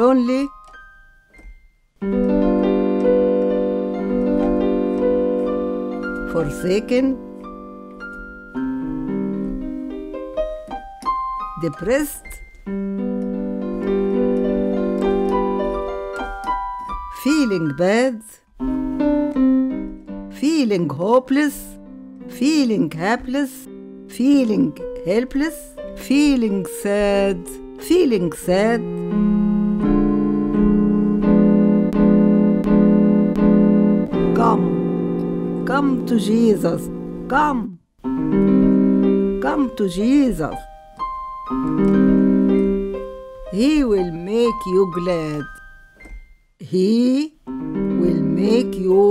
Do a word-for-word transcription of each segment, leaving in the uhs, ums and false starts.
lonely. Forsaken. Depressed. Feeling bad. Feeling hopeless. Feeling helpless. Feeling helpless. Feeling sad. Feeling sad. Come, come to Jesus. Come, come to Jesus. He will make you glad. He will make you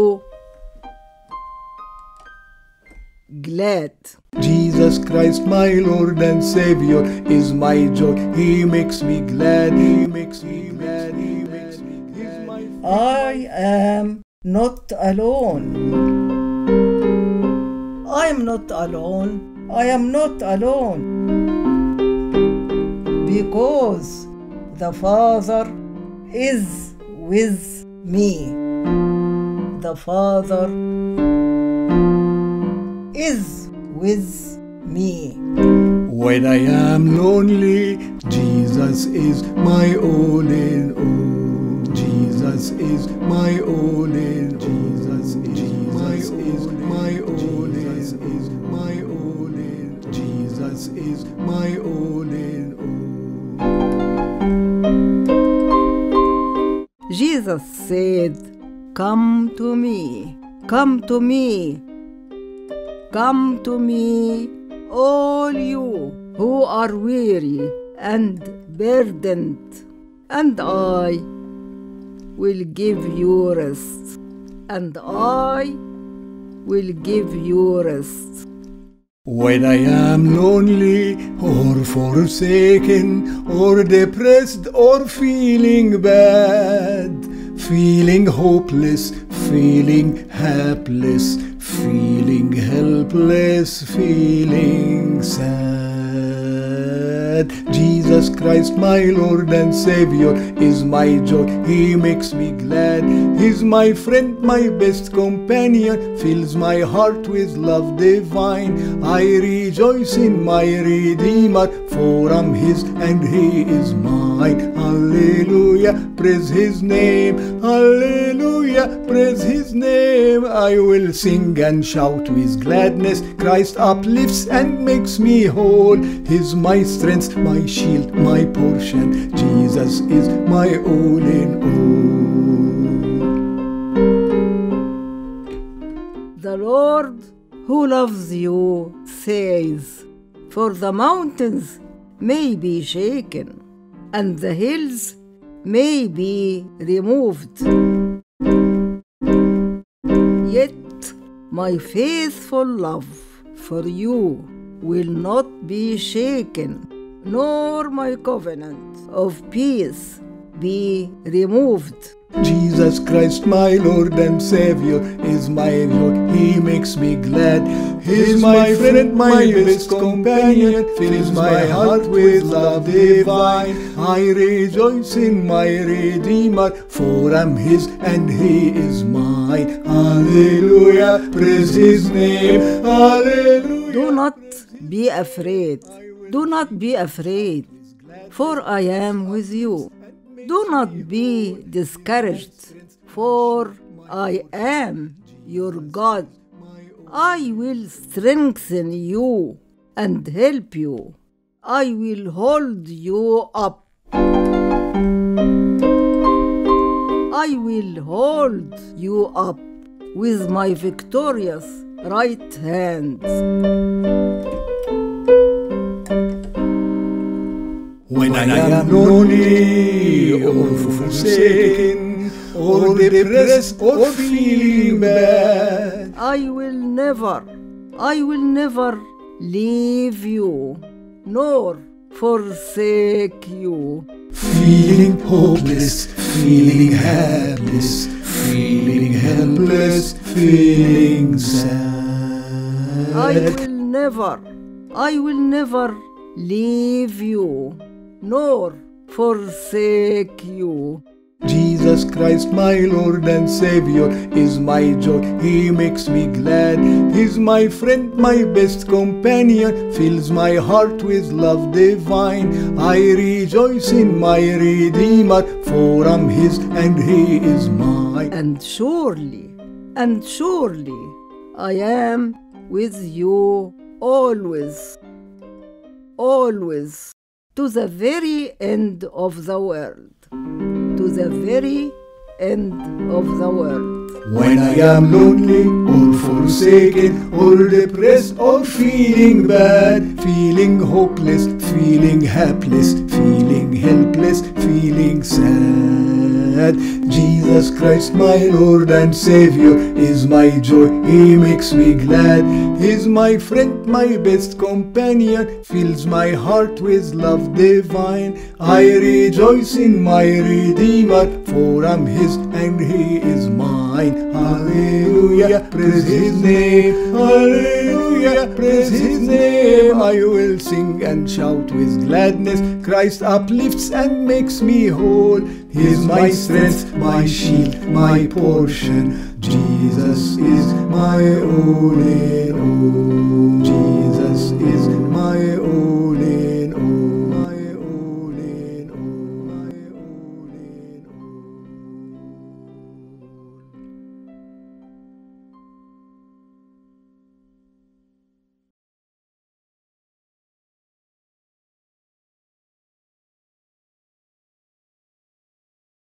glad. Jesus Christ, my Lord and Savior, is my joy. He makes me glad. He makes me glad. He makes me glad. I am not alone. I am not alone. I am not alone. Because the Father is with me. The Father is with me. When I am lonely, Jesus is my all in all. Jesus is my all in all. Jesus is my all in all. Jesus is my all in all. Jesus is my all in all. Jesus said, "Come to me. Come to me. Come to me, all you who are weary and burdened, and I will give you rest. And I will give you rest." When I am lonely, or forsaken, or depressed, or feeling bad, feeling hopeless, feeling helpless, feeling helpless, feeling sad, Jesus Christ, my Lord and Savior, is my joy. He makes me glad. He's my friend, my best companion, fills my heart with love divine. I rejoice in my Redeemer, for I'm his and he is mine. Hallelujah, praise his name. Hallelujah, praise his name. I will sing and shout with gladness. Christ uplifts and makes me whole. He's my strength, my shield, my portion. Jesus is my all in all. The Lord who loves you says, "For the mountains may be shaken, and the hills may be removed. Yet my faithful love for you will not be shaken, nor my covenant of peace be removed." Jesus Christ, my Lord and Savior, is my joy. He makes me glad. He's my friend, my best companion, fills my heart with love divine. I rejoice in my Redeemer, for I'm his and he is mine. Hallelujah, praise his name. Hallelujah. Do not be afraid. Do not be afraid, for I am with you. Do not be discouraged, for I am your God. I will strengthen you and help you. I will hold you up. I will hold you up with my victorious right hand. When I am lonely, or forsaken, or depressed, or feeling bad, I will never, I will never leave you, nor forsake you. Feeling hopeless, feeling helpless, feeling helpless, feeling sad, I will never, I will never leave you, nor forsake you. Jesus Christ, my Lord and Savior, is my joy. He makes me glad. He's my friend, my best companion, fills my heart with love divine. I rejoice in my Redeemer, for I'm his and he is mine. And surely, and surely, I am with you always, always, to the very end of the world. To the very end of the world. When I am lonely or forsaken or depressed or feeling bad, feeling hopeless, feeling hapless, feeling helpless, feeling sad, Jesus Christ, my Lord and Savior, is my joy. He makes me glad. He's my friend, my best companion, fills my heart with love divine. I rejoice in my Redeemer, for I'm his and he is mine. Hallelujah, praise his name. Hallelujah, praise his name. I will sing and shout with gladness. Christ uplifts and makes me whole. He's my strength, my shield, my portion. Jesus is my all in all. Jesus is my all.